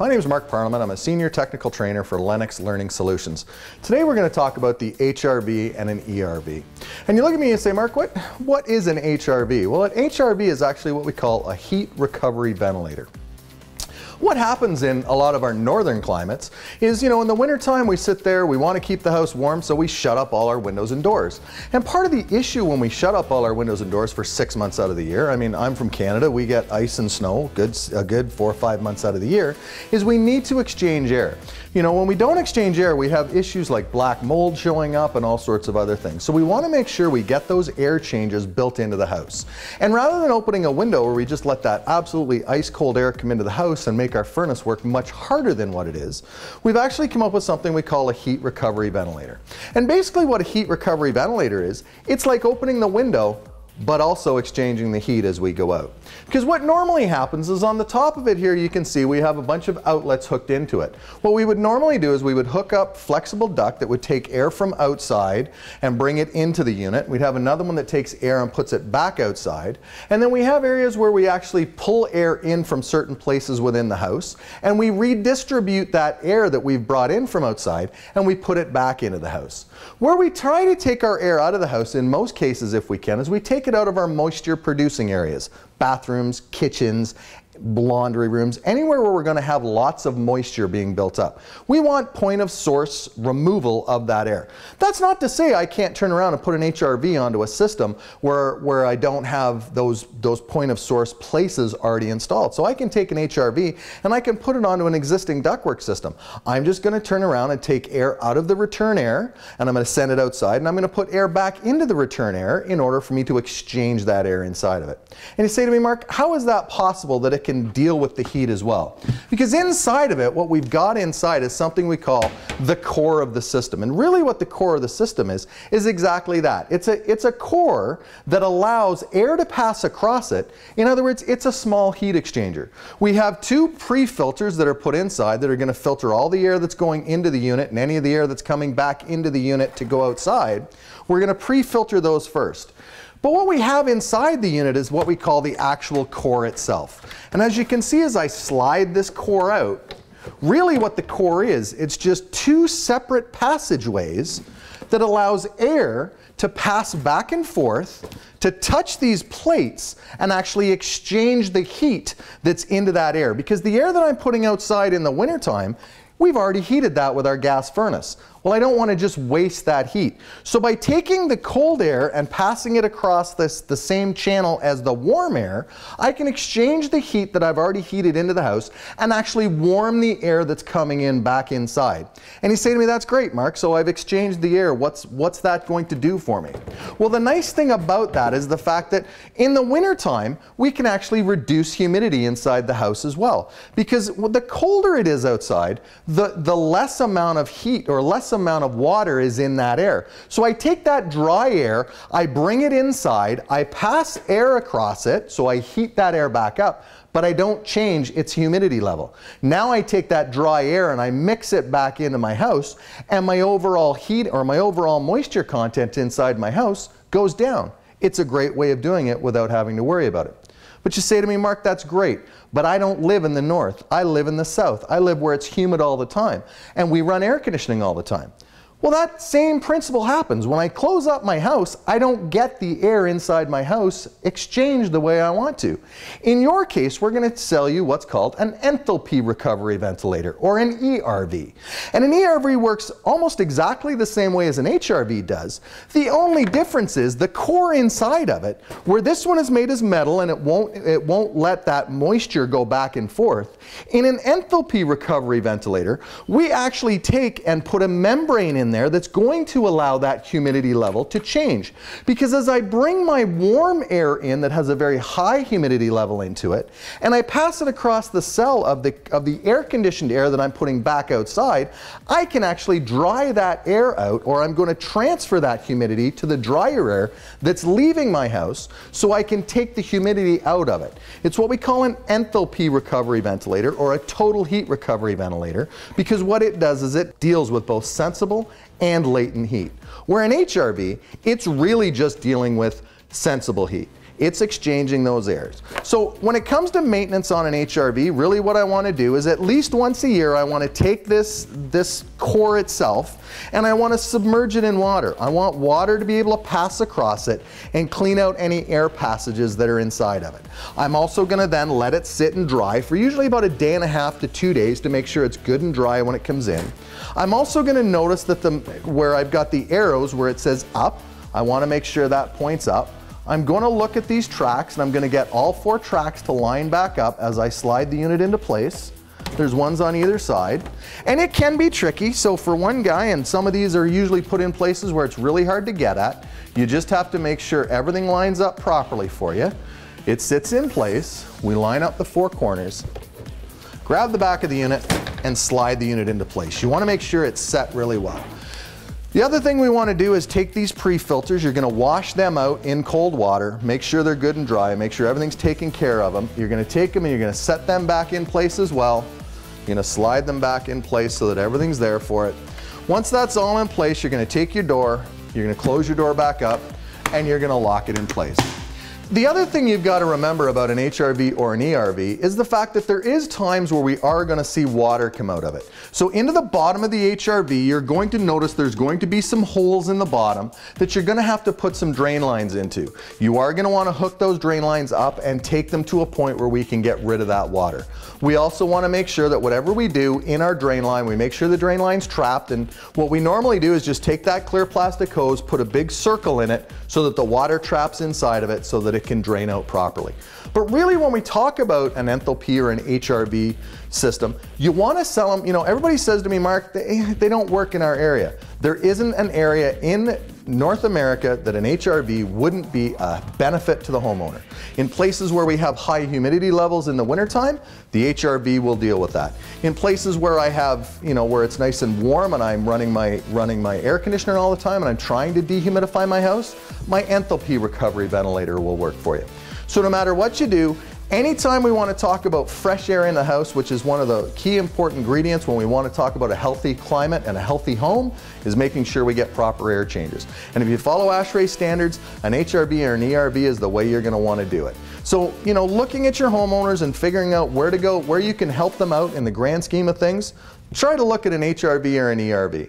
My name is Mark Parliament. I'm a Senior Technical Trainer for Lennox Learning Solutions. Today we're going to talk about the HRV and an ERV. And you look at me and say, Mark, what is an HRV? Well, an HRV is actually what we call a heat recovery ventilator. What happens in a lot of our northern climates is, in the winter time we sit there, we want to keep the house warm, so we shut up all our windows and doors. And part of the issue when we shut up all our windows and doors for 6 months out of the year, I mean, I'm from Canada, we get ice and snow a good 4 or 5 months out of the year, is we need to exchange air. When we don't exchange air, we have issues like black mold showing up and all sorts of other things. So we want to make sure we get those air changes built into the house. And rather than opening a window where we just let that absolutely ice cold air come into the house and make our furnace work much harder than what it is, we've actually come up with something we call a heat recovery ventilator. And basically what a heat recovery ventilator is, it's like opening the window but also exchanging the heat as we go out. Because what normally happens is on the top of it here you can see we have a bunch of outlets hooked into it. What we would normally do is we would hook up flexible duct that would take air from outside and bring it into the unit. We'd have another one that takes air and puts it back outside. And then we have areas where we actually pull air in from certain places within the house and we redistribute that air that we've brought in from outside and we put it back into the house. Where we try to take our air out of the house in most cases if we can is we take it out of our moisture producing areas, bathrooms, kitchens, laundry rooms, anywhere where we're going to have lots of moisture being built up. We want point of source removal of that air. That's not to say I can't turn around and put an HRV onto a system where I don't have those point of source places already installed. So I can take an HRV and I can put it onto an existing ductwork system. I'm just going to turn around and take air out of the return air and I'm going to send it outside and I'm going to put air back into the return air in order for me to exchange that air inside of it. And you say to me, Mark, how is that possible that it can deal with the heat as well? Because inside of it, what we've got inside is something we call the core of the system. And really what the core of the system is exactly that. It's a core that allows air to pass across it. In other words, it's a small heat exchanger. We have two pre-filters that are put inside that are going to filter all the air that's going into the unit and any of the air that's coming back into the unit to go outside. We're going to pre-filter those first. But what we have inside the unit is what we call the actual core itself. And as you can see as I slide this core out, really what the core is, it's just two separate passageways that allows air to pass back and forth, to touch these plates and actually exchange the heat that's into that air. Because the air that I'm putting outside in the wintertime, we've already heated that with our gas furnace. Well, I don't want to just waste that heat. So by taking the cold air and passing it across the same channel as the warm air, I can exchange the heat that I've already heated into the house and actually warm the air that's coming in back inside. And you say to me, that's great, Mark, so I've exchanged the air. What's that going to do for me? Well, the nice thing about that is the fact that in the wintertime, we can actually reduce humidity inside the house as well. Because the colder it is outside, the less amount of heat or less amount of water is in that air. So I take that dry air, I bring it inside, I pass air across it, so I heat that air back up, but I don't change its humidity level. Now I take that dry air and I mix it back into my house, and my overall heat or my overall moisture content inside my house goes down. It's a great way of doing it without having to worry about it. But you say to me, Mark, that's great, but I don't live in the north. I live in the south. I live where it's humid all the time, and we run air conditioning all the time. Well, that same principle happens. When I close up my house, I don't get the air inside my house exchanged the way I want to. In your case, we're going to sell you what's called an enthalpy recovery ventilator, or an ERV. And an ERV works almost exactly the same way as an HRV does. The only difference is the core inside of it, where this one is made as metal and it won't let that moisture go back and forth. In an enthalpy recovery ventilator, we actually take and put a membrane in there that's going to allow that humidity level to change. Because as I bring my warm air in that has a very high humidity level into it, and I pass it across the cell of the air-conditioned air that I'm putting back outside, I can actually dry that air out, or I'm going to transfer that humidity to the drier air that's leaving my house, so I can take the humidity out of it. It's what we call an enthalpy recovery ventilator, or a total heat recovery ventilator, because what it does is it deals with both sensible and latent heat. Where an HRV, it's really just dealing with sensible heat. It's exchanging those errors. So when it comes to maintenance on an HRV, really what I want to do is at least once a year, I want to take this core itself and I want to submerge it in water. I want water to be able to pass across it and clean out any air passages that are inside of it. I'm also going to then let it sit and dry for usually about 1.5 to 2 days to make sure it's good and dry when it comes in. I'm also going to notice that where I've got the arrows where it says up, I want to make sure that points up. I'm going to look at these tracks and I'm going to get all 4 tracks to line back up as I slide the unit into place. There's ones on either side and it can be tricky. So for one guy, and some of these are usually put in places where it's really hard to get at, you just have to make sure everything lines up properly for you. It sits in place. We line up the 4 corners, grab the back of the unit and slide the unit into place. You want to make sure it's set really well. The other thing we want to do is take these pre-filters. You're going to wash them out in cold water, make sure they're good and dry, make sure everything's taken care of them. You're going to take them and you're going to set them back in place as well. You're going to slide them back in place so that everything's there for it. Once that's all in place, you're going to take your door, you're going to close your door back up, and you're going to lock it in place. The other thing you've got to remember about an HRV or an ERV is the fact that there is times where we are going to see water come out of it. So into the bottom of the HRV, you're going to notice there's going to be some holes in the bottom that you're going to have to put some drain lines into. You are going to want to hook those drain lines up and take them to a point where we can get rid of that water. We also want to make sure that whatever we do in our drain line, we make sure the drain line's trapped. And what we normally do is just take that clear plastic hose, put a big circle in it so that the water traps inside of it so that it can drain out properly. But really when we talk about an enthalpy or an HRV system, you want to sell them, you know, everybody says to me, Mark, they don't work in our area. There isn't an area in North America that an HRV wouldn't be a benefit to the homeowner. In places where we have high humidity levels in the wintertime, the HRV will deal with that. In places where I have, you know, where it's nice and warm and I'm running my air conditioner all the time and I'm trying to dehumidify my house, my enthalpy recovery ventilator will work for you. So no matter what you do, anytime we want to talk about fresh air in the house, which is one of the key important ingredients when we want to talk about a healthy climate and a healthy home, is making sure we get proper air changes. And if you follow ASHRAE standards, an HRV or an ERV is the way you're going to want to do it. So, you know, looking at your homeowners and figuring out where to go, where you can help them out in the grand scheme of things, try to look at an HRV or an ERV.